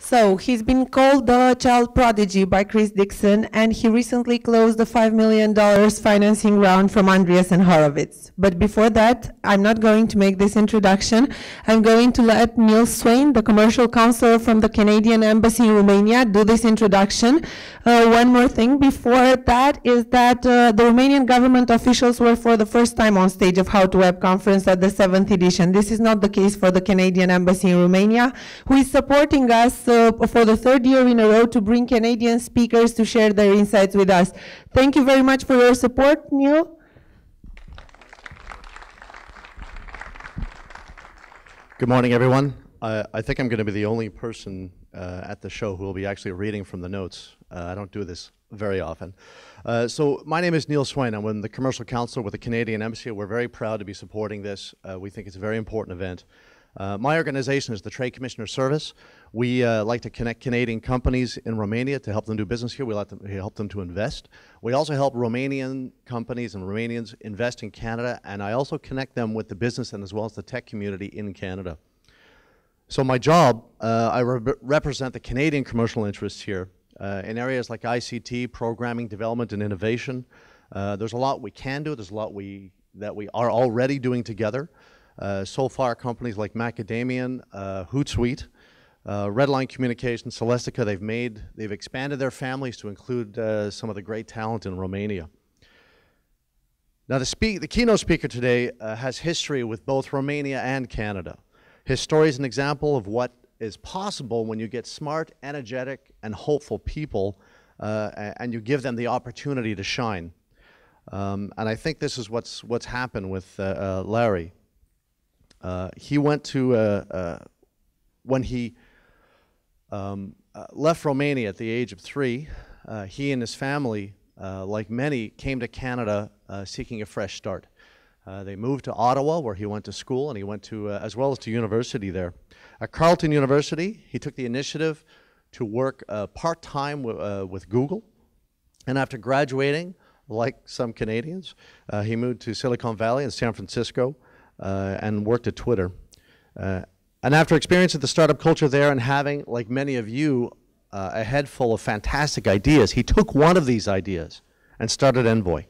So he's been called the child prodigy by Chris Dixon, and he recently closed the $5 million financing round from Andreessen Horowitz. But before that, I'm not going to make this introduction. I'm going to let Neil Swain, the commercial counselor from the Canadian Embassy in Romania, do this introduction. One more thing before that is that the Romanian government officials were for the first time on stage of How to Web conference at the 7th edition. This is not the case for the Canadian Embassy in Romania, who is supporting us for the third year in a row to bring Canadian speakers to share their insights with us. Thank you very much for your support, Neil. Good morning, everyone. I think I'm going to be the only person at the show who will be actually reading from the notes. I don't do this very often. So my name is Neil Swain. I'm the commercial counselor with the Canadian Embassy. We're very proud to be supporting this. We think it's a very important event. My organization is the Trade Commissioner Service. We like to connect Canadian companies in Romania to help them do business here. We help them to invest. We also help Romanian companies and Romanians invest in Canada, and I also connect them with the business and as well as the tech community in Canada. So my job, I represent the Canadian commercial interests here in areas like ICT, programming, development, and innovation. There's a lot we can do. There's a lot that we are already doing together. So far, companies like Macadamian, Hootsuite, Redline Communications, Celestica, they've expanded their families to include some of the great talent in Romania. Now, the keynote speaker today has history with both Romania and Canada. His story is an example of what is possible when you get smart, energetic, and hopeful people, and you give them the opportunity to shine. And I think this is what's happened with Larry. He went to, when he left Romania at the age of 3, he and his family, like many, came to Canada seeking a fresh start. They moved to Ottawa, where he went to school, and he went to, as well as to university there. At Carleton University, he took the initiative to work part-time with Google, and after graduating, like some Canadians, he moved to Silicon Valley in San Francisco, and worked at Twitter. And after experiencing the startup culture there and having, like many of you, a head full of fantastic ideas, he took one of these ideas and started Envoy.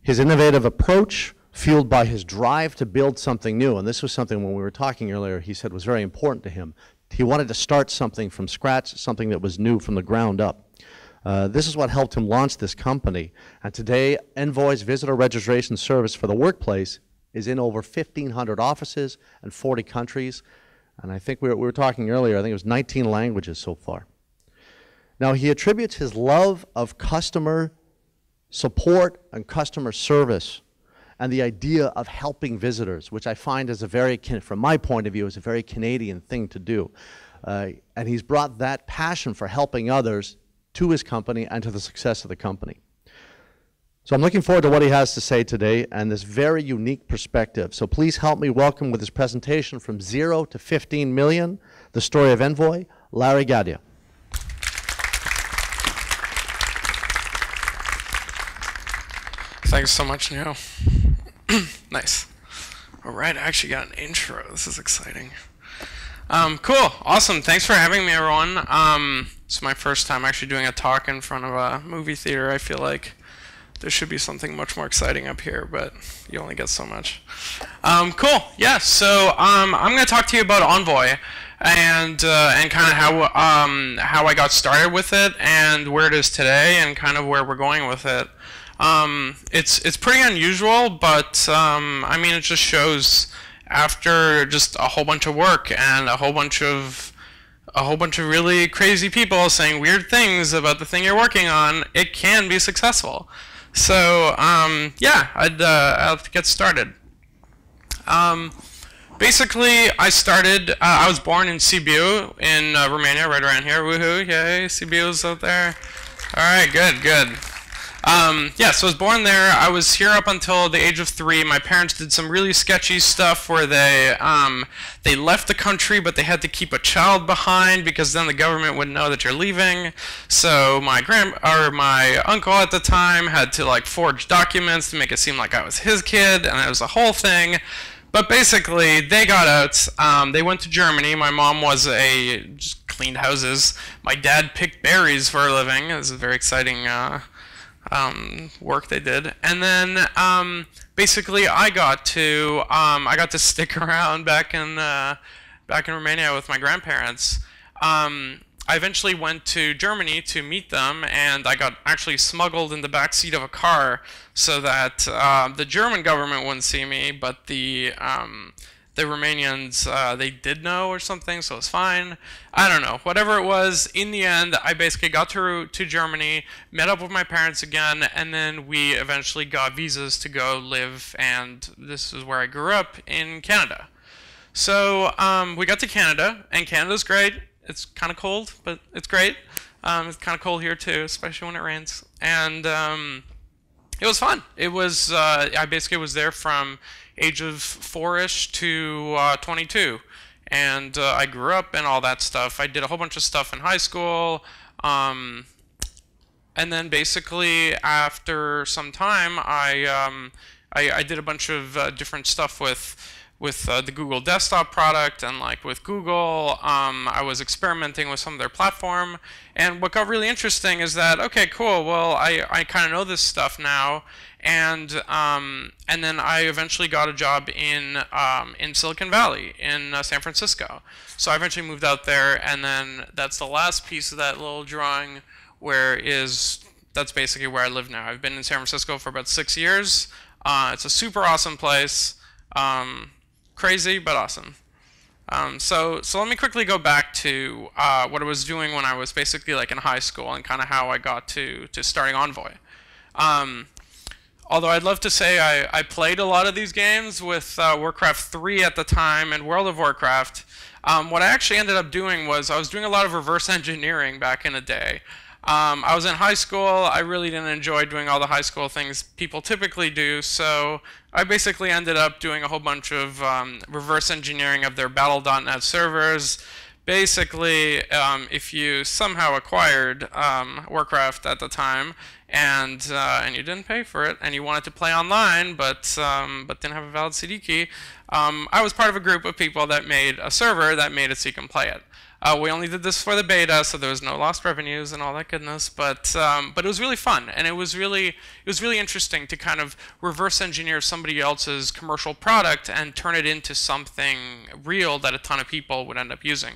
His innovative approach, fueled by his drive to build something new, and this was something when we were talking earlier, he said was very important to him. He wanted to start something from scratch, something that was new from the ground up. This is what helped him launch this company. And today, Envoy's visitor registration service for the workplace is in over 1,500 offices and 40 countries. And I think we were talking earlier, I think it was 19 languages so far. Now, he attributes his love of customer support and customer service and the idea of helping visitors, which I find is a very, from my point of view, is a very Canadian thing to do. And he's brought that passion for helping others to his company and to the success of the company. So I'm looking forward to what he has to say today and this very unique perspective. So please help me welcome with his presentation From Zero to 15 Million, the story of Envoy, Larry Gadea. Thanks so much, Neil. Nice. All right, I actually got an intro. This is exciting. Cool, awesome. Thanks for having me, everyone. It's my first time actually doing a talk in front of a movie theater. I feel like there should be something much more exciting up here, but you only get so much. Cool, yeah, so I'm gonna talk to you about Envoy and kind of how I got started with it and where it is today and kind of where we're going with it. It's pretty unusual, but I mean, it just shows after just a whole bunch of work and a whole bunch of really crazy people saying weird things about the thing you're working on, it can be successful. So yeah, I'll get started. Basically, I started. I was born in Sibiu in Romania, right around here. Woohoo! Yay! Sibiu's out there. All right, good, good. Yeah, so I was born there. I was here up until the age of 3. My parents did some really sketchy stuff where they left the country, but they had to keep a child behind because then the government would know that you're leaving. So my uncle at the time had to like forge documents to make it seem like I was his kid, and it was a whole thing. But basically, they got out. They went to Germany. My mom was just cleaned houses. My dad picked berries for a living. It was a very exciting work they did. And then basically, I got to stick around back in Romania with my grandparents. I eventually went to Germany to meet them, and I got actually smuggled in the back seat of a car so that the German government wouldn't see me, but the Romanians, they did know or something, so it's fine. I don't know. Whatever it was, in the end, I basically got to Germany, met up with my parents again, and then we eventually got visas to go live, and this is where I grew up, in Canada. So we got to Canada, and Canada's great. It's kind of cold, but it's great. It's kind of cold here too, especially when it rains. And it was fun. It was I basically was there from age of 4-ish to 22, and I grew up and all that stuff. I did a whole bunch of stuff in high school, and then basically after some time, I did a bunch of different stuff with the Google Desktop product and like with Google. I was experimenting with some of their platform, and what got really interesting is that, okay, cool, well, I kind of know this stuff now, and then I eventually got a job in Silicon Valley in San Francisco. So I eventually moved out there, and then that's the last piece of that little drawing that's basically where I live now. I've been in San Francisco for about 6 years. It's a super awesome place. Crazy, but awesome. So let me quickly go back to what I was doing when I was basically like in high school and kind of how I got to starting Envoy. Although I'd love to say I played a lot of these games with Warcraft 3 at the time and World of Warcraft. What I actually ended up doing was I was doing a lot of reverse engineering back in the day. I was in high school. I really didn't enjoy doing all the high school things people typically do, so I basically ended up doing a whole bunch of reverse engineering of their battle.net servers. Basically, if you somehow acquired Warcraft at the time and you didn't pay for it and you wanted to play online but didn't have a valid CD key, I was part of a group of people that made a server that made it so you can play it. We only did this for the beta, so there was no lost revenues and all that goodness. But it was really fun, and it was really interesting to kind of reverse engineer somebody else's commercial product and turn it into something real that a ton of people would end up using.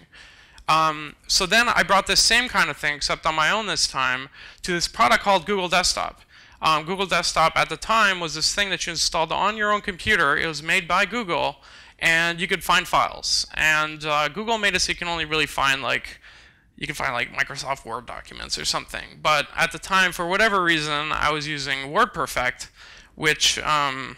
So then I brought this same kind of thing, except on my own this time, to this product called Google Desktop. Google Desktop at the time was this thing that you installed on your own computer. It was made by Google, and you could find files. And Google made it so you can only really find like Microsoft Word documents or something. But at the time, for whatever reason, I was using WordPerfect, which I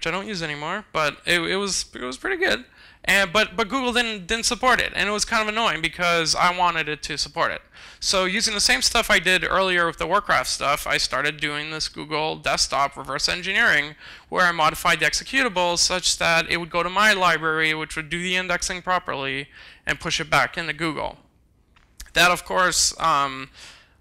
don't use anymore. But it was pretty good. And but Google didn't support it, and it was kind of annoying because I wanted it to support it. So using the same stuff I did earlier with the Warcraft stuff, I started doing this Google Desktop reverse engineering where I modified the executable such that it would go to my library, which would do the indexing properly, and push it back into Google. That, of course,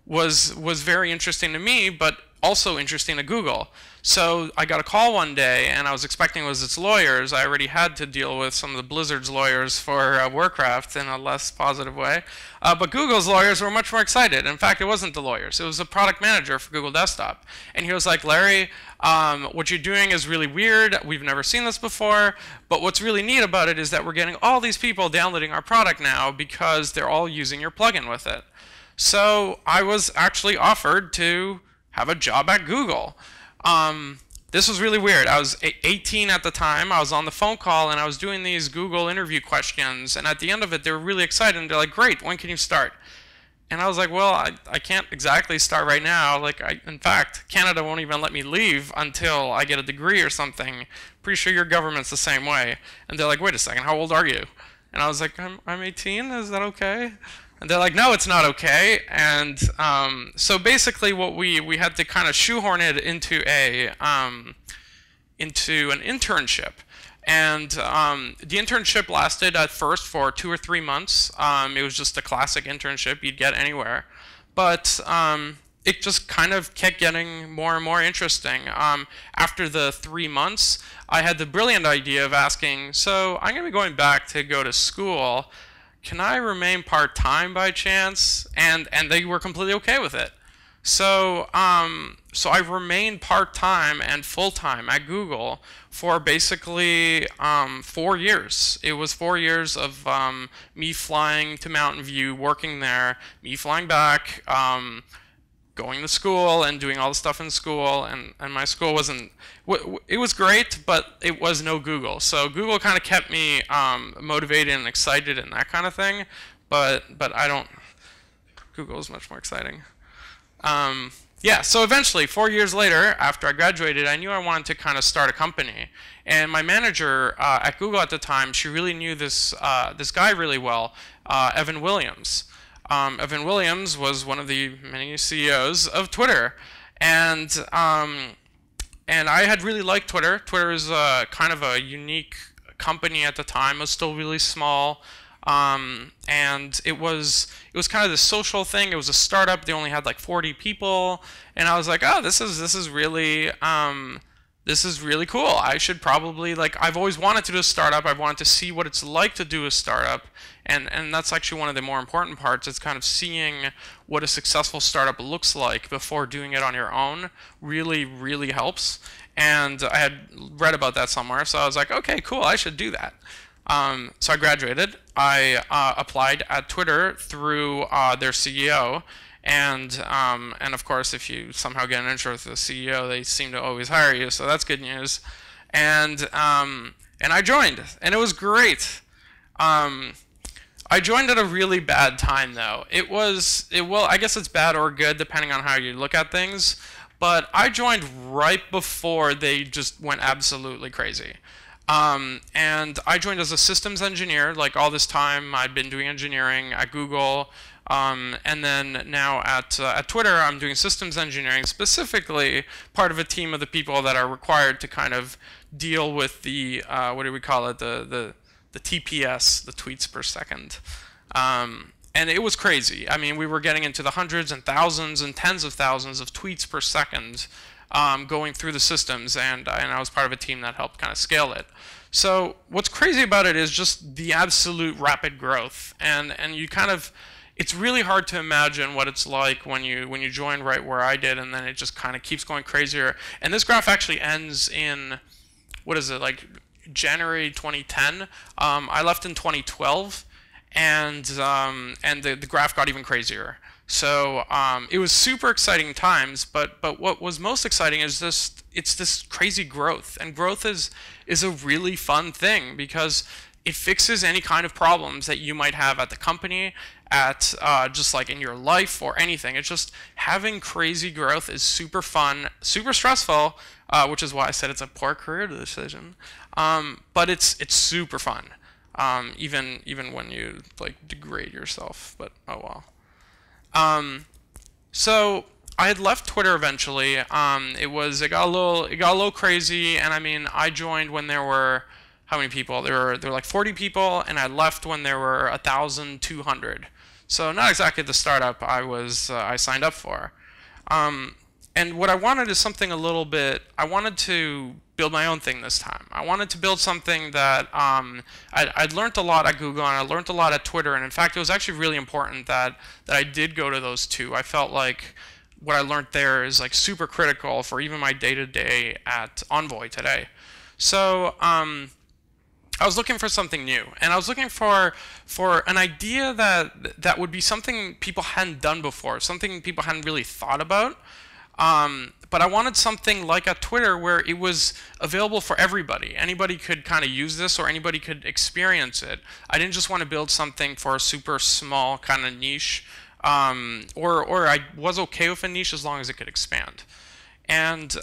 was very interesting to me, but also interesting to Google. So I got a call one day, and I was expecting it was its lawyers. I already had to deal with some of the Blizzard's lawyers for Warcraft in a less positive way. But Google's lawyers were much more excited. In fact, it wasn't the lawyers. It was the product manager for Google Desktop. And he was like, Larry, what you're doing is really weird. We've never seen this before. But what's really neat about it is that we're getting all these people downloading our product now because they're all using your plugin with it. So I was actually offered to have a job at Google. This was really weird. I was 18 at the time. I was on the phone call, and I was doing these Google interview questions. And at the end of it, they were really excited, and they're like, great, when can you start? And I was like, well, I can't exactly start right now. Like, in fact, Canada won't even let me leave until I get a degree or something. Pretty sure your government's the same way. And they're like, wait a second, how old are you? And I was like, I'm 18, is that okay? And they're like, no, it's not okay. And so basically, what we had to kind of shoehorn it into an internship. And the internship lasted at first for 2 or 3 months. It was just a classic internship you'd get anywhere. But it just kind of kept getting more and more interesting. After the 3 months, I had the brilliant idea of asking, so I'm going to be going back to go to school. Can I remain part-time by chance? And they were completely okay with it. So, so I remained part-time and full-time at Google for basically 4 years. It was 4 years of me flying to Mountain View, working there, me flying back, going to school and doing all the stuff in school, and my school wasn't, it was great, but it was no Google. So Google kind of kept me motivated and excited and that kind of thing, but I don't, Google is much more exciting. Yeah, so eventually, 4 years later, after I graduated, I knew I wanted to kind of start a company. And my manager at Google at the time, she really knew this, this guy really well, Evan Williams. Evan Williams was one of the many CEOs of Twitter, and I had really liked Twitter. Twitter is kind of a unique company at the time. It was still really small, and it was kind of this social thing. It was a startup. They only had like 40 people, and I was like, oh, this is really. This is really cool. I should probably, like, I've always wanted to do a startup. I've wanted to see what it's like to do a startup. And that's actually one of the more important parts. It's kind of seeing what a successful startup looks like before doing it on your own really, really helps. And I had read about that somewhere. So I was like, okay, cool, I should do that. So I graduated. I applied at Twitter through their CEO. And of course, if you somehow get an intro with the CEO, they seem to always hire you, so that's good news. And I joined, and it was great. I joined at a really bad time, though. Well, I guess it's bad or good depending on how you look at things. But I joined right before they just went absolutely crazy. And I joined as a systems engineer. Like, all this time, I'd been doing engineering at Google. And then now at Twitter, I'm doing systems engineering, specifically part of a team of the people that are required to kind of deal with the, what do we call it, the TPS, the tweets per second. And it was crazy. I mean, we were getting into the hundreds and thousands and tens of thousands of tweets per second going through the systems, and I was part of a team that helped kind of scale it. So what's crazy about it is just the absolute rapid growth, and you kind of... It's really hard to imagine what it's like when you join right where I did, and then it just kind of keeps going crazier. And this graph actually ends in, what is it, like January 2010? I left in 2012, and the graph got even crazier. So it was super exciting times, but what was most exciting is it's this crazy growth, and growth is a really fun thing because it fixes any kind of problems that you might have at the company, at just like in your life or anything. It's just having crazy growth is super fun, super stressful, which is why I said it's a poor career decision. But it's super fun, even when you like degrade yourself. But oh well. So I had left Twitter eventually. It got a little crazy, and I mean I joined when there were. How many people? There were like 40 people, and I left when there were 1,200. So not exactly the startup I signed up for. And what I wanted is something a little bit. I wanted to build my own thing this time. I wanted to build something that I'd learned a lot at Google, and I learned a lot at Twitter. And in fact, it was actually really important that I did go to those two. I felt like what I learned there is like super critical for even my day-to-day at Envoy today. So. I was looking for something new, and I was looking for an idea that would be something people hadn't done before, something people hadn't really thought about. But I wanted something like a Twitter where it was available for everybody. Anybody could kind of use this, or anybody could experience it. I didn't just want to build something for a super small kind of niche, or I was okay with a niche as long as it could expand. And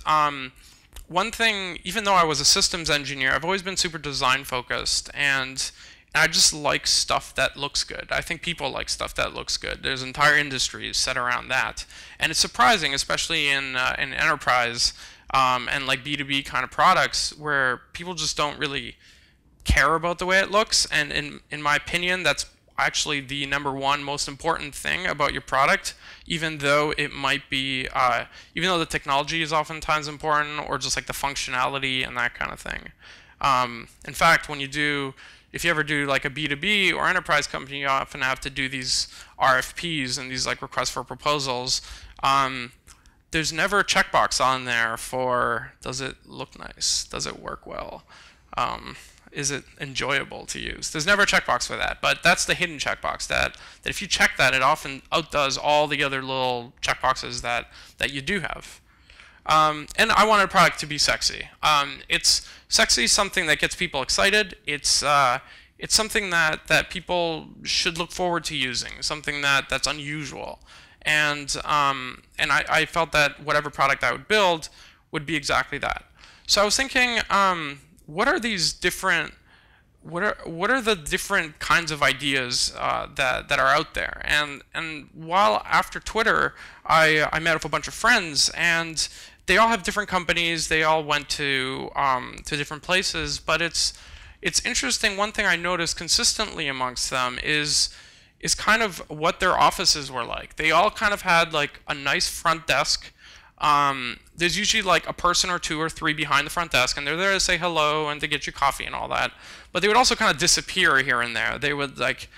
one thing, even though I was a systems engineer, I've always been super design focused, and I just like stuff that looks good. I think people like stuff that looks good. There's entire industries set around that, and it's surprising, especially in enterprise and like B2B kind of products, where people just don't really care about the way it looks. And in my opinion, that's actually the number one most important thing about your product, even though it might be, even though the technology is oftentimes important, or just like the functionality and that kind of thing. In fact, when you do, if you ever do like a B2B or enterprise company, you often have to do these RFPs and these like requests for proposals. There's never a checkbox on there for, does it look nice? Does it work well? Is it enjoyable to use? There's never a checkbox for that, but that's the hidden checkbox that if you check that, it often outdoes all the other little checkboxes that you do have. And I want a product to be sexy. It's sexy, something that gets people excited. It's something that people should look forward to using, something that's unusual. And I felt that whatever product I would build would be exactly that. So I was thinking, what are the different kinds of ideas that are out there? And while after Twitter, I met up a bunch of friends, and they all have different companies. They all went to different places. But it's interesting. One thing I noticed consistently amongst them is kind of what their offices were like. They all kind of had like a nice front desk. There's usually like a person or two or three behind the front desk, and they're there to say hello and to get you coffee and all that. But they would also kind of disappear here and there. They would like,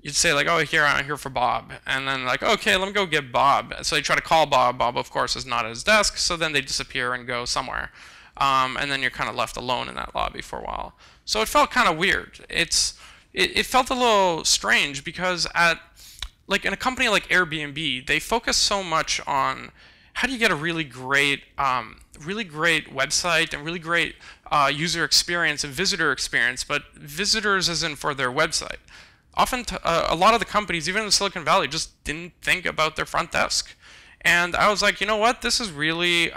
you'd say like, oh, here, I'm here for Bob. And then like, okay, let me go get Bob. So they try to call Bob. Bob, of course, is not at his desk. So then they disappear and go somewhere. And then you're kind of left alone in that lobby for a while. So it felt kind of weird. It felt a little strange because like in a company like Airbnb, they focus so much on how do you get a really great website and really great user experience and visitor experience, but visitors isn't for their website. Often a lot of the companies, even in Silicon Valley, just didn't think about their front desk. And I was like, you know what? This is really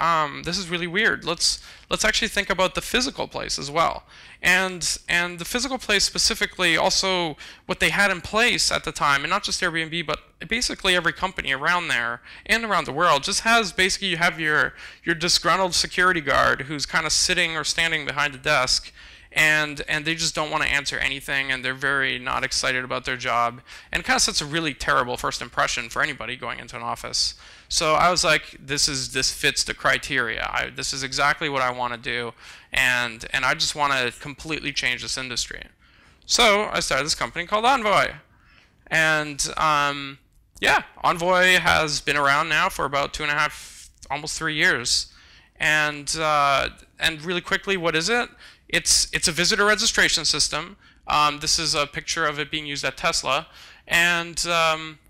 weird. Let's actually think about the physical place as well. And the physical place specifically, also what they had in place at the time, and not just Airbnb, but basically every company around there and around the world just has basically you have your disgruntled security guard who's kind of sitting or standing behind the desk. And they just don't want to answer anything, and they're very not excited about their job, and it kind of sets a really terrible first impression for anybody going into an office. So I was like, this fits the criteria. This is exactly what I want to do, and I just want to completely change this industry. So I started this company called Envoy, and yeah, Envoy has been around now for about 2.5, almost 3 years, and really quickly, what is it? It's a visitor registration system. This is a picture of it being used at Tesla. And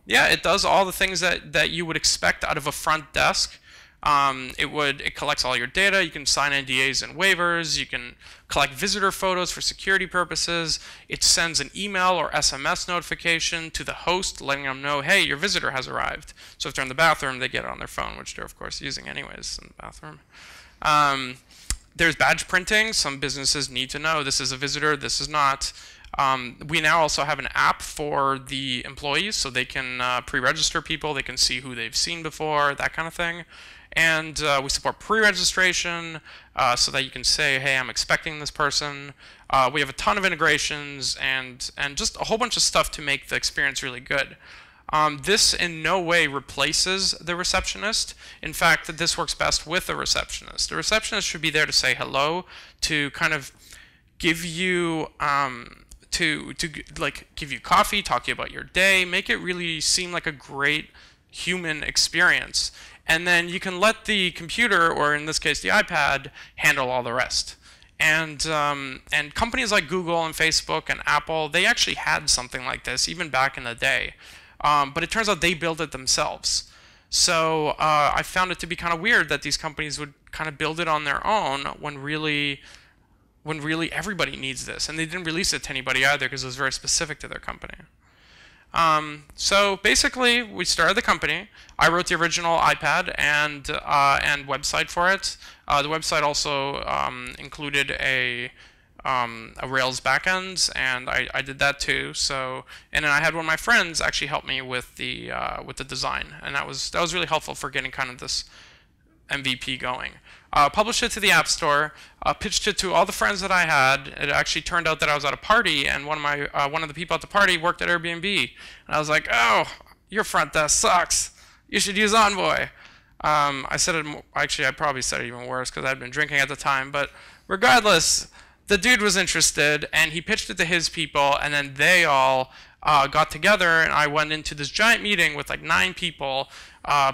yeah, it does all the things that you would expect out of a front desk. It collects all your data. You can sign NDAs and waivers. You can collect visitor photos for security purposes. It sends an email or SMS notification to the host letting them know, hey, your visitor has arrived. So if they're in the bathroom, they get it on their phone, which they're, of course, using anyways in the bathroom. There's badge printing. Some businesses need to know this is a visitor, this is not. We now also have an app for the employees, so they can pre-register people, they can see who they've seen before, that kind of thing. And we support pre-registration so that you can say, hey, I'm expecting this person. We have a ton of integrations and just a whole bunch of stuff to make the experience really good. This in no way replaces the receptionist. In fact, this works best with a receptionist. The receptionist should be there to say hello, to kind of give you, to give you coffee, talk to you about your day, make it really seem like a great human experience. And then you can let the computer, or in this case the iPad, handle all the rest. And companies like Google and Facebook and Apple, they actually had something like this even back in the day. But it turns out they build it themselves. So I found it to be kind of weird that these companies would kind of build it on their own when really everybody needs this. And they didn't release it to anybody either because it was very specific to their company. So basically, we started the company. I wrote the original iPad and website for it. The website also included a Rails backend, and I did that too. So, and then I had one of my friends actually help me with the design, and that was really helpful for getting kind of this MVP going. Published it to the App Store, pitched it to all the friends that I had. It actually turned out that I was at a party, and one of the people at the party worked at Airbnb. And I was like, oh, your front desk sucks. You should use Envoy. I said it, actually, I probably said it even worse because I'd been drinking at the time. But regardless, the dude was interested, and he pitched it to his people, and then they all got together, and I went into this giant meeting with like 9 people.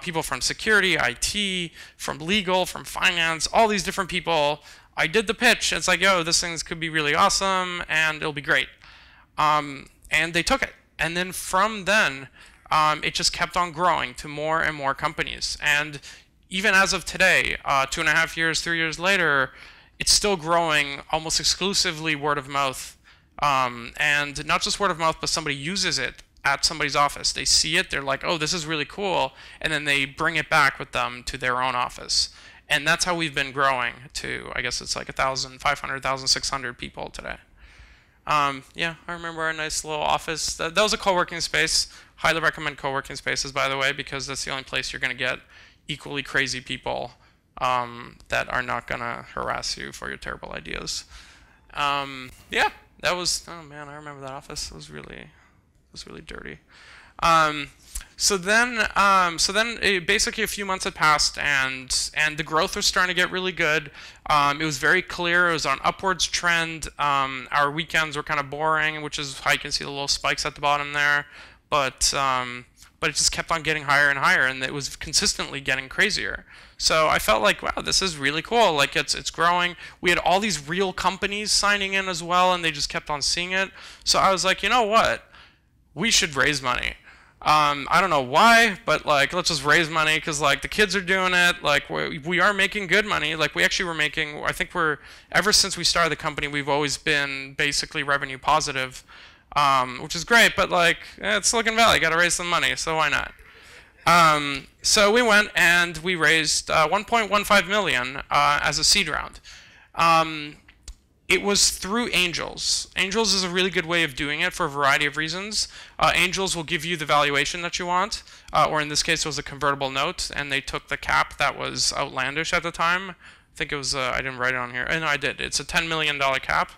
People from security, IT, from legal, from finance, all these different people. I did the pitch. It's like, yo, this thing could be really awesome, and it'll be great. And they took it. And then from then, it just kept on growing to more and more companies. And even as of today, 2.5 years, 3 years later, it's still growing almost exclusively word of mouth. And not just word of mouth, but somebody uses it at somebody's office. They see it, they're like, oh, this is really cool, and then they bring it back with them to their own office. And that's how we've been growing to, I guess it's like 1,500, 1,600 people today. Yeah, I remember our nice little office. That was a co-working space. Highly recommend co-working spaces, by the way, because that's the only place you're going to get equally crazy people that are not going to harass you for your terrible ideas. Yeah, that was, oh man, I remember that office. It was really dirty. So then, basically, a few months had passed, and the growth was starting to get really good. It was very clear; it was on an upwards trend. Our weekends were kind of boring, which is how you can see the little spikes at the bottom there. But it just kept on getting higher and higher, and it was consistently getting crazier. So I felt like, wow, this is really cool. Like it's growing. We had all these real companies signing in as well, and they just kept on seeing it. So I was like, you know what? We should raise money. I don't know why, but like, let's just raise money because like the kids are doing it. Like we are making good money. Like we actually were making. I think we're ever since we started the company, we've always been basically revenue positive, which is great. But like, it's Silicon Valley. Got to raise some money, so why not? So we went and we raised 1.15 million as a seed round. It was through angels. Angels is a really good way of doing it for a variety of reasons. Angels will give you the valuation that you want, or in this case, it was a convertible note, and they took the cap that was outlandish at the time. I think it was, I didn't write it on here. No, I did. It's a $10 million cap,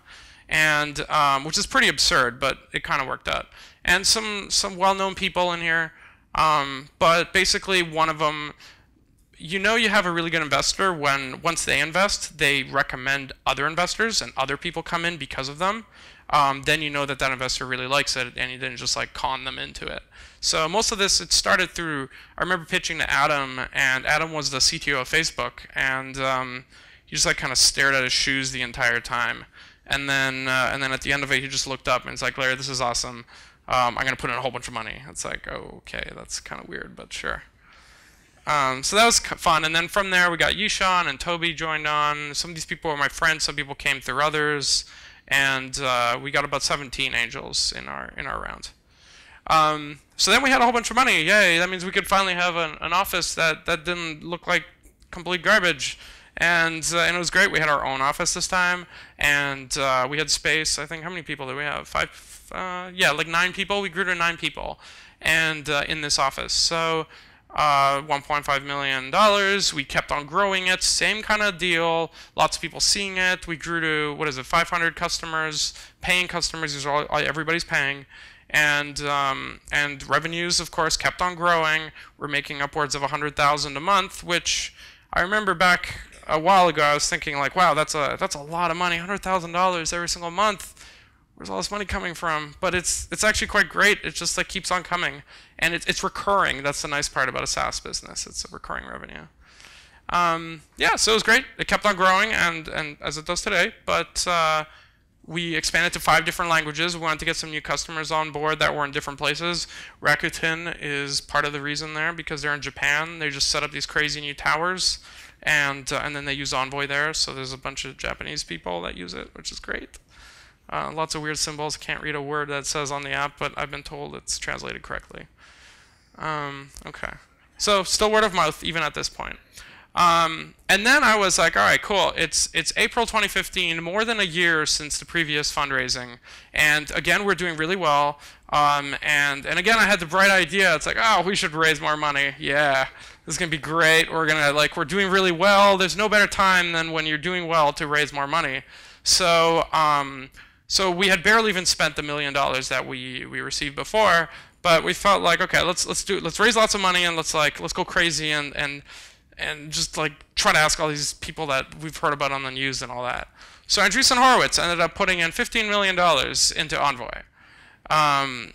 and which is pretty absurd, but it kind of worked out. And some well-known people in here, but basically one of them, you know you have a really good investor when once they invest, they recommend other investors and other people come in because of them. Then you know that that investor really likes it and you didn't just like con them into it. So most of this, it started through, I remember pitching to Adam, and Adam was the CTO of Facebook, and he just like kind of stared at his shoes the entire time. And then at the end of it, he just looked up and it's like, Larry, this is awesome. I'm gonna put in a whole bunch of money. It's like, okay, that's kind of weird, but sure. So that was fun, and then from there we got Yishan and Toby joined on. Some of these people were my friends, some people came through others, and we got about 17 angels in our round. So then we had a whole bunch of money. Yay, that means we could finally have an office that didn't look like complete garbage. And it was great. We had our own office this time, and we had space. I think, how many people did we have? 5, yeah, like 9 people. We grew to 9 people and in this office. So. $1.5 million. We kept on growing it. Same kind of deal. Lots of people seeing it. We grew to, 500 customers, paying customers. These are all, everybody's paying. And revenues, of course, kept on growing. We're making upwards of 100,000 a month, which I remember back a while ago, I was thinking like, wow, that's a lot of money, $100,000 every single month. Where's all this money coming from? But it's actually quite great. It just like keeps on coming, and it's recurring. That's the nice part about a SaaS business. It's a recurring revenue. Yeah, so it was great. It kept on growing, and as it does today. But we expanded to 5 different languages. We wanted to get some new customers on board that were in different places. Rakuten is part of the reason there because they're in Japan. They just set up these crazy new towers, and then they use Envoy there. So there's a bunch of Japanese people that use it, which is great. Lots of weird symbols. Can't read a word that says on the app, but I've been told it's translated correctly. Okay. So still word of mouth, even at this point. And then I was like, all right, cool. It's April 2015, more than a year since the previous fundraising. And again, we're doing really well. And again, I had the bright idea. It's like, oh, we should raise more money. Yeah, this is gonna be great. We're gonna like, we're doing really well. There's no better time than when you're doing well to raise more money. So, so we had barely even spent the $1 million that we received before, but we felt like, okay, let's raise lots of money and let's go crazy and just like try to ask all these people that we've heard about on the news and all that. So Andreessen Horowitz ended up putting in $15 million into Envoy.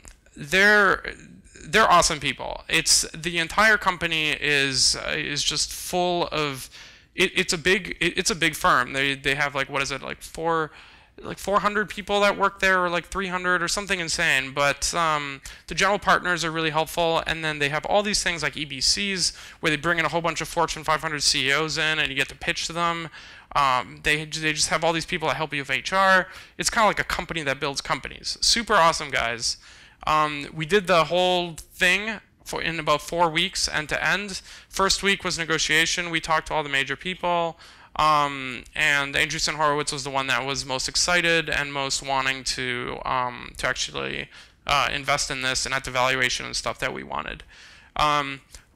They're awesome people. It's the entire company is just full of it's a big firm. They have like, what is it, like 400 people that work there, or like 300 or something insane. But the general partners are really helpful, and then they have all these things like EBCs where they bring in a whole bunch of Fortune 500 CEOs in, and you get to pitch to them. They just have all these people that help you with HR. It's kind of like a company that builds companies. Super awesome guys. We did the whole thing in about 4 weeks end to end. First week was negotiation. We talked to all the major people. And Andreessen Horowitz was the one that was most excited and most wanting to actually invest in this and at the valuation and stuff that we wanted.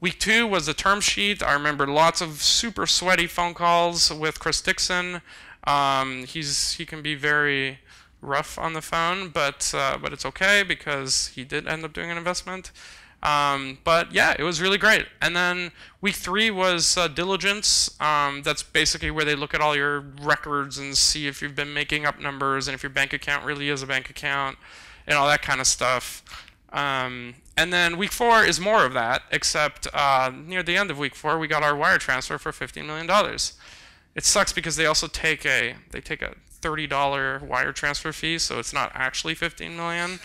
Week two was the term sheet. I remember lots of super sweaty phone calls with Chris Dixon. He can be very rough on the phone, but it's okay because he did end up doing an investment. But yeah, it was really great. And then week three was diligence. That's basically where they look at all your records and see if you've been making up numbers and if your bank account really is a bank account and all that kind of stuff. And then week four is more of that, except near the end of week four, we got our wire transfer for $15 million. It sucks because they also take a $30 wire transfer fee, so it's not actually $15 million.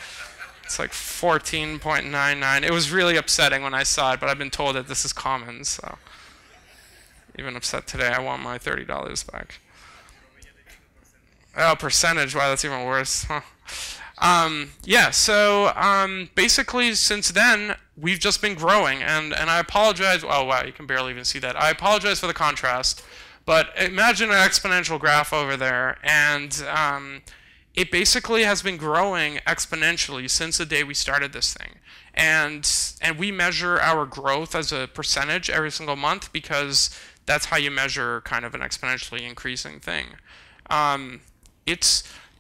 It's like 14.99. It was really upsetting when I saw it, but I've been told that this is common, so even upset today. I want my $30 back. Oh, percentage. Wow, that's even worse. Huh. Yeah, so basically since then, we've just been growing, and I apologize. Oh, wow, you can barely even see that. I apologize for the contrast, but imagine an exponential graph over there, and it basically has been growing exponentially since the day we started this thing. And we measure our growth as a percentage every single month because that's how you measure kind of an exponentially increasing thing.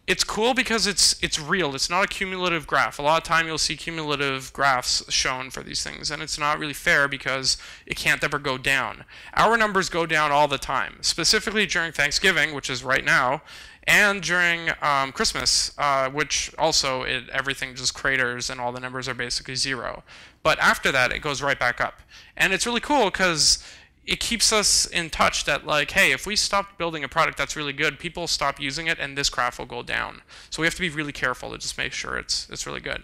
It's cool because it's real. It's not a cumulative graph. A lot of time you'll see cumulative graphs shown for these things, and it's not really fair because it can't ever go down. Our numbers go down all the time, specifically during Thanksgiving, which is right now, and during Christmas, which also everything just craters and all the numbers are basically zero. But after that, it goes right back up. And it's really cool because it keeps us in touch that, like, hey, if we stop building a product that's really good, people stop using it and this graph will go down. So we have to be really careful to just make sure it's really good.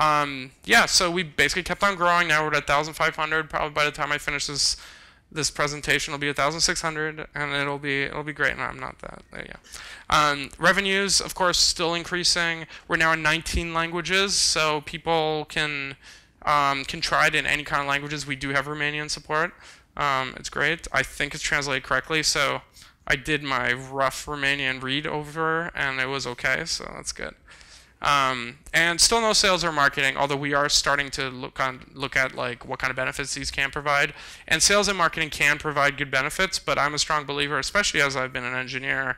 Yeah, so we basically kept on growing. Now we're at 1,500. Probably by the time I finish this presentation will be 1,600, and it'll be great. No, I'm not that. There you go. Revenues, of course, still increasing. We're now in 19 languages, so people can try it in any kind of languages. We do have Romanian support. It's great. I think it's translated correctly. So I did my rough Romanian read over, and it was okay. So that's good. And still no sales or marketing, although we are starting to look at like what kind of benefits these can provide. And sales and marketing can provide good benefits, but I'm a strong believer, especially as I've been an engineer,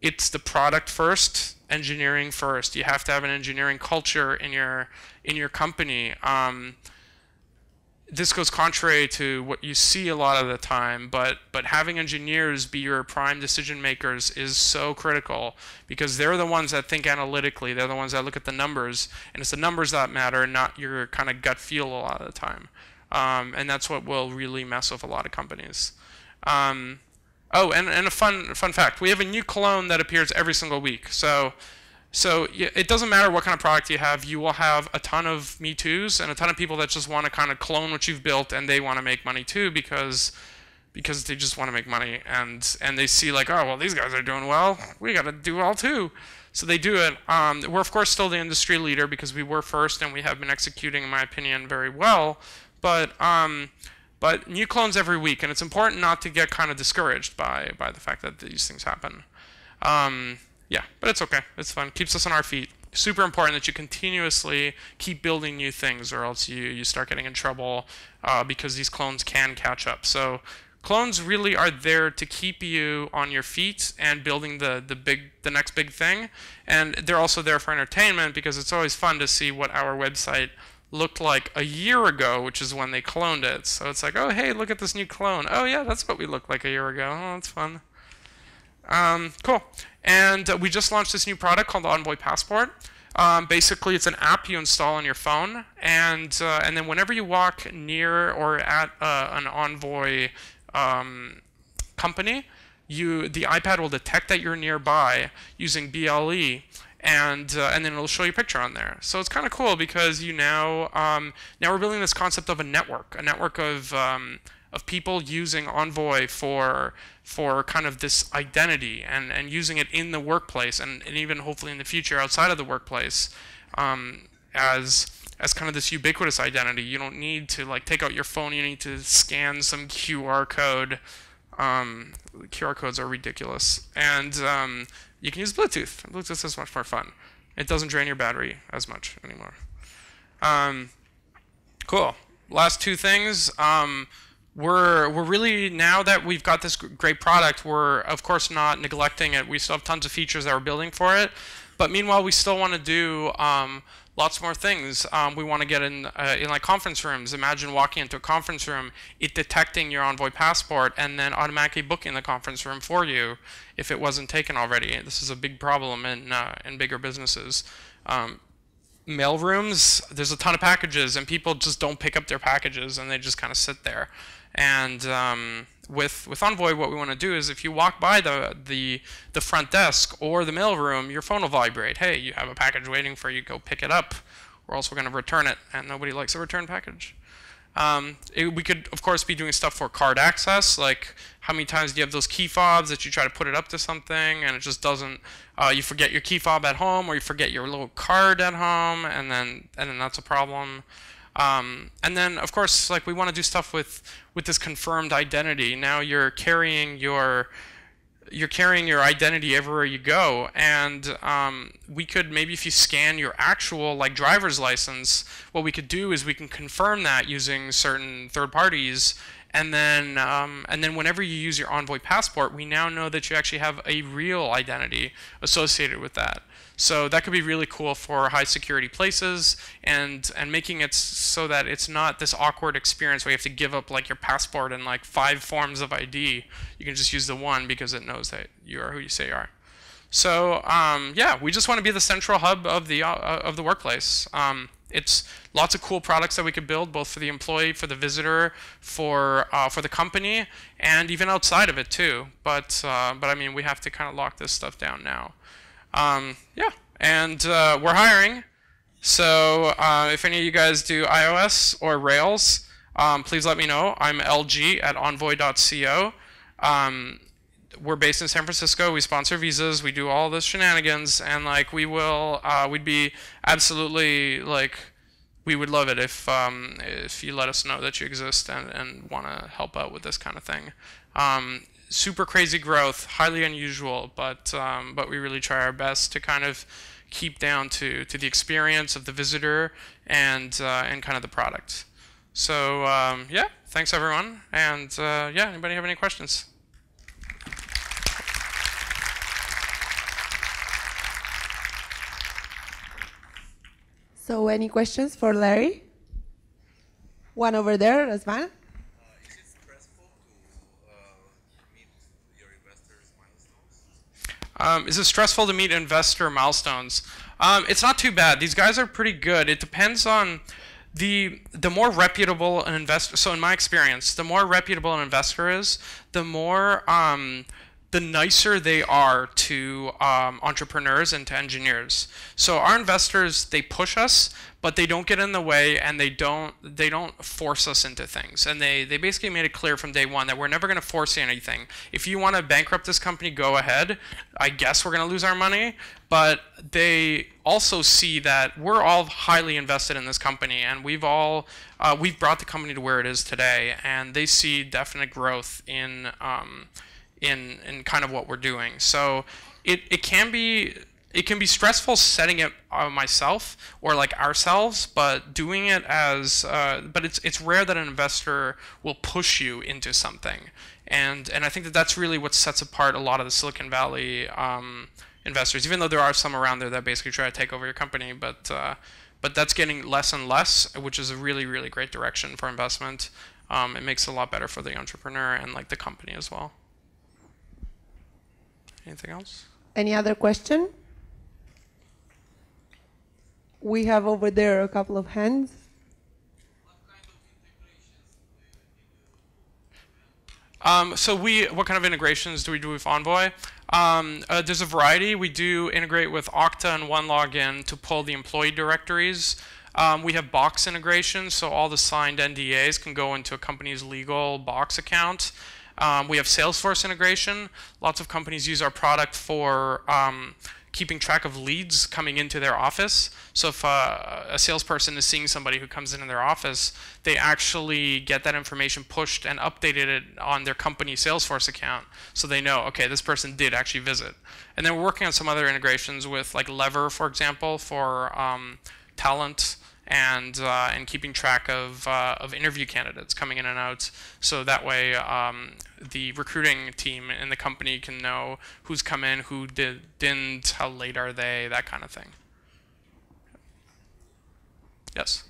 it's the product first, engineering first. You have to have an engineering culture in your company. This goes contrary to what you see a lot of the time, but having engineers be your prime decision makers is so critical because they're the ones that think analytically, they're the ones that look at the numbers, and it's the numbers that matter, not your kind of gut feel a lot of the time. And that's what will really mess with a lot of companies. Oh, and a fun fact, we have a new clone that appears every single week. So it doesn't matter what kind of product you will have a ton of Me Too's and a ton of people that just want to kind of clone what you've built, and they want to make money too because they just want to make money, and they see like, oh, well, these guys are doing well, we got to do well too. So they do it. We're, of course, still the industry leader because we were first, and we have been executing, in my opinion, very well, but new clones every week, and it's important not to get kind of discouraged by the fact that these things happen. Yeah, but it's okay. It's fun. Keeps us on our feet. super important that you continuously keep building new things, or else you start getting in trouble because these clones can catch up. So clones really are there to keep you on your feet and building the next big thing. And they're also there for entertainment, because it's always fun to see what our website looked like a year ago, which is when they cloned it. So it's like, oh, hey, look at this new clone. Oh, yeah, that's what we looked like a year ago. Oh, that's fun. Cool. And we just launched this new product called Envoy Passport. Basically, it's an app you install on your phone, and then whenever you walk near or at an Envoy company, the iPad will detect that you're nearby using BLE, and then it'll show you a picture on there. So it's kind of cool, because you now we're building this concept of a network of people using Envoy for kind of this identity and using it in the workplace and even hopefully in the future outside of the workplace as kind of this ubiquitous identity. You don't need to like take out your phone. You need to scan some QR code. QR codes are ridiculous, and you can use Bluetooth. Bluetooth is much more fun. It doesn't drain your battery as much anymore. Cool. Last two things. We're really, now that we've got this great product, we're of course not neglecting it. We still have tons of features that we're building for it, but meanwhile we still want to do lots more things. We want to get in like conference rooms. Imagine walking into a conference room, it detecting your Envoy Passport and then automatically booking the conference room for you if it wasn't taken already. This is a big problem in bigger businesses. Mail rooms, there's a ton of packages and people just don't pick up their packages and they just kind of sit there. And with Envoy, what we want to do is if you walk by the front desk or the mail room, your phone will vibrate. Hey, you have a package waiting for you, go pick it up, or else we're going to return it, and nobody likes a return package. We could, of course, be doing stuff for card access, like how many times do you have those key fobs that you try to put it up to something, and it just doesn't, you forget your key fob at home, or you forget your little card at home, and then that's a problem. And then, of course, like we want to do stuff with this confirmed identity. Now you're carrying your identity everywhere you go, and we could maybe, if you scan your actual like driver's license, what we could do is we can confirm that using certain third parties, and then whenever you use your Envoy Passport, we now know that you actually have a real identity associated with that. So that could be really cool for high security places, and making it so that it's not this awkward experience where you have to give up like your passport and like 5 forms of ID. You can just use the one because it knows that you are who you say you are. So yeah, we just want to be the central hub of the workplace. It's lots of cool products that we could build, both for the employee, for the visitor, for the company, and even outside of it too. But I mean, we have to kind of lock this stuff down now. Yeah, and we're hiring. So if any of you guys do iOS or Rails, please let me know. I'm LG@envoy.co. We're based in San Francisco. We sponsor visas. We do all this shenanigans, and like we will, we'd be absolutely like, we would love it if you let us know that you exist and want to help out with this kind of thing. Super crazy growth, highly unusual, but we really try our best to kind of keep down to the experience of the visitor and kind of the product. So yeah, thanks everyone, and yeah, anybody have any questions? So any questions for Larry? One over there, Razvan. Is it stressful to meet investor milestones? It's not too bad. These guys are pretty good. It depends on the more reputable an investor. So in my experience, the more reputable an investor is, the more the nicer they are to entrepreneurs and to engineers. So our investors, they push us, but they don't get in the way, and they don't force us into things. And they basically made it clear from day one that we're never going to force anything. If you want to bankrupt this company, go ahead. I guess we're going to lose our money. But they also see that we're all highly invested in this company, and we've brought the company to where it is today, and they see definite growth in kind of what we're doing. So it can be It can be stressful setting it myself or like ourselves, but doing it as, but it's rare that an investor will push you into something. And I think that that's really what sets apart a lot of the Silicon Valley investors, even though there are some around there that basically try to take over your company, but that's getting less and less, which is a really, really great direction for investment. It makes it a lot better for the entrepreneur and like the company as well. Anything else? Any other question? We have over there a couple of hands. What kind of integrations do we do with Envoy? There's a variety. We do integrate with Okta and OneLogin to pull the employee directories. We have Box integrations, so all the signed NDAs can go into a company's legal Box account. We have Salesforce integration. Lots of companies use our product for keeping track of leads coming into their office. So if a salesperson is seeing somebody who comes in their office, they actually get that information pushed and updated it on their company Salesforce account, so they know, okay, this person did actually visit. And then we're working on some other integrations with like Lever, for example, for talent and keeping track of interview candidates coming in and out. So that way the recruiting team in the company can know who's come in, who didn't, how late are they, that kind of thing. Yes?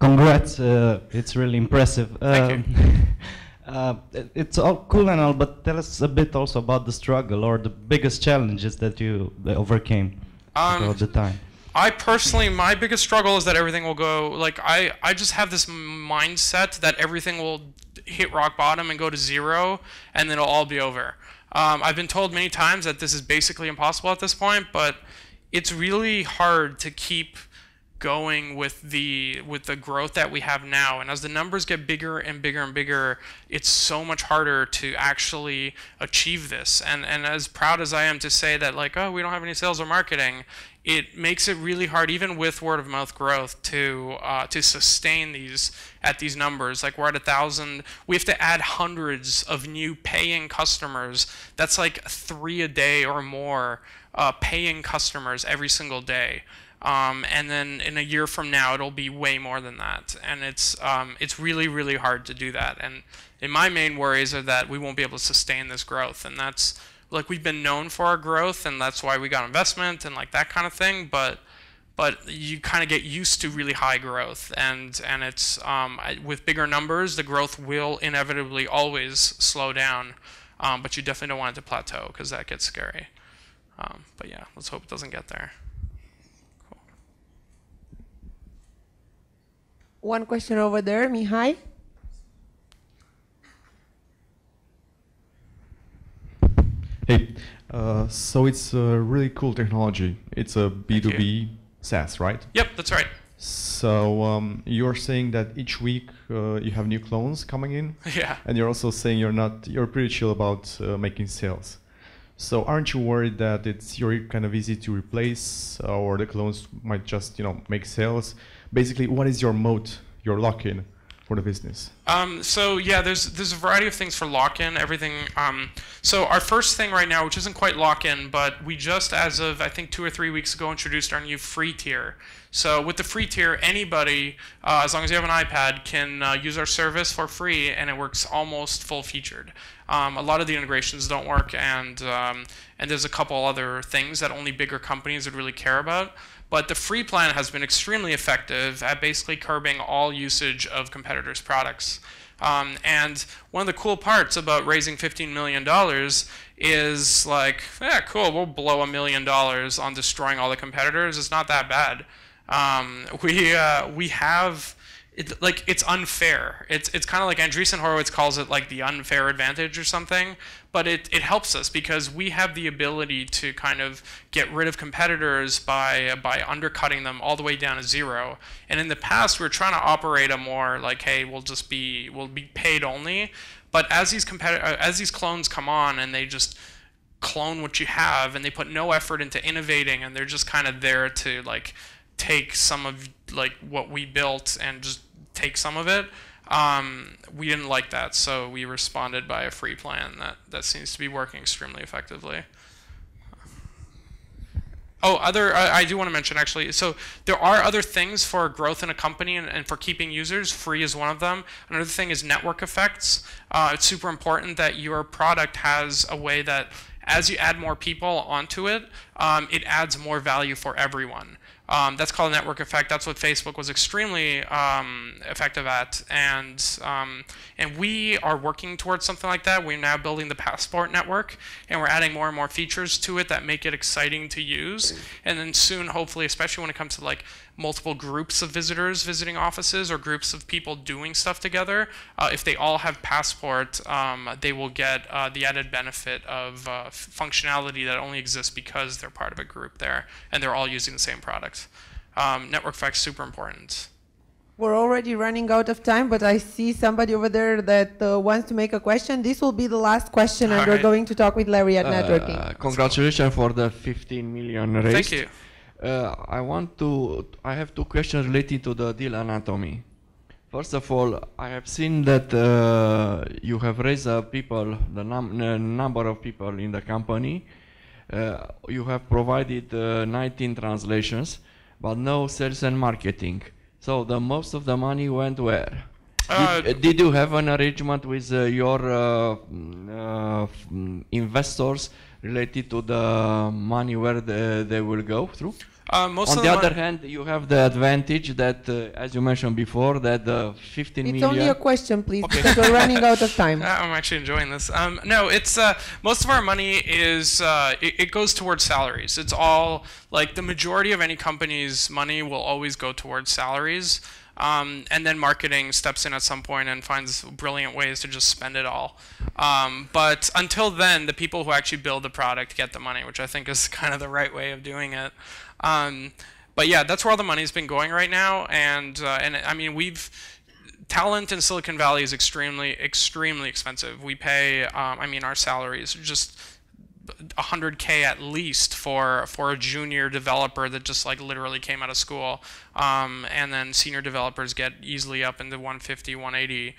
Congrats. It's really impressive. Thank you. It's all cool and all, but tell us a bit also about the struggle or the biggest challenges that you overcame throughout the time. I personally, my biggest struggle is that everything will go, like I just have this mindset that everything will hit rock bottom and go to zero and then it'll all be over. I've been told many times that this is basically impossible at this point, but it's really hard to keep going with the growth that we have now. And as the numbers get bigger and bigger and bigger, it's so much harder to actually achieve this. And as proud as I am to say that like, oh, we don't have any sales or marketing, it makes it really hard, even with word of mouth growth, to sustain these at these numbers. Like we're at 1,000, we have to add hundreds of new paying customers. That's like 3 a day or more paying customers every single day. And then in a year from now, it'll be way more than that. And it's really, really hard to do that. And my main worries are that we won't be able to sustain this growth. And that's, like, we've been known for our growth, and that's why we got investment and like that kind of thing. But you kind of get used to really high growth. And it's, with bigger numbers, the growth will inevitably always slow down. But you definitely don't want it to plateau, because that gets scary. But yeah, let's hope it doesn't get there. One question over there, Mihai. Hey, so it's a really cool technology. It's a B2B SaaS, right? Yep, that's right. So you're saying that each week you have new clones coming in? Yeah. And you're also saying you're pretty chill about making sales. So aren't you worried that you're kind of easy to replace, or the clones might just, you know, make sales? Basically, what is your moat, your lock-in for the business? So yeah, there's a variety of things for lock-in, everything. So our first thing right now, which isn't quite lock-in, but we just, as of I think 2 or 3 weeks ago, introduced our new free tier. So with the free tier, anybody, as long as you have an iPad, can use our service for free, and it works almost full-featured. A lot of the integrations don't work, and there's a couple other things that only bigger companies would really care about. But the free plan has been extremely effective at basically curbing all usage of competitors' products. And one of the cool parts about raising $15 million is like, yeah, cool, we'll blow $1 million on destroying all the competitors. It's not that bad. We have... It's unfair. It's kind of like Andreessen Horowitz calls it like the unfair advantage or something, but it helps us because we have the ability to kind of get rid of competitors by undercutting them all the way down to zero. And in the past, we were trying to operate a more like, hey, we'll be paid only. But as these clones come on and they just clone what you have and they put no effort into innovating and they're just kind of there to like take some of like what we built and just take some of it. We didn't like that, so we responded by a free plan that seems to be working extremely effectively. Oh, I do want to mention actually, so there are other things for growth in a company and for keeping users. Free is one of them. Another thing is network effects. It's super important that your product has a way that as you add more people onto it, it adds more value for everyone. That's called a network effect. That's what Facebook was extremely effective at, and we are working towards something like that. We're now building the Passport network, and we're adding more and more features to it that make it exciting to use. And then soon, hopefully, especially when it comes to like multiple groups of visitors visiting offices or groups of people doing stuff together, if they all have Passport, they will get the added benefit of functionality that only exists because they're part of a group there and they're all using the same product. Network effects, super important. We're already running out of time, but I see somebody over there that wants to make a question. This will be the last question, and we're going to talk with Larry at networking. Congratulations for the 15 million raised. Thank you. I have two questions related to the deal anatomy. First of all, I have seen that you have raised the number of people in the company. You have provided 19 translations, but no sales and marketing. So the most of the money went where? Did you have an arrangement with your investors related to the money where they will go through? Most on the other hand, you have the advantage that, as you mentioned before, that the 15 million... It's only a question, please, because we're running out of time. I'm actually enjoying this. No, it's most of our money is, it goes towards salaries. It's all, like, the majority of any company's money will always go towards salaries. And then marketing steps in at some point and finds brilliant ways to just spend it all. But until then, the people who actually build the product get the money, which I think is kind of the right way of doing it. But yeah, that's where all the money's been going right now. And I mean, talent in Silicon Valley is extremely expensive. We pay, I mean, our salaries are just $100K at least for a junior developer that just like literally came out of school, and then senior developers get easily up into 150, 180.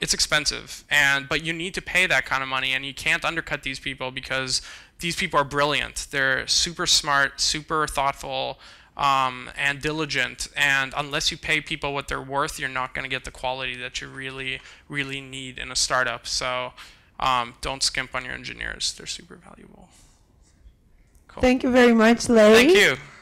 It's expensive, but you need to pay that kind of money, and you can't undercut these people because these people are brilliant. They're super smart, super thoughtful, and diligent. And unless you pay people what they're worth, you're not going to get the quality that you really need in a startup. So. Don't skimp on your engineers. They're super valuable. Cool. Thank you very much, Larry. Thank you.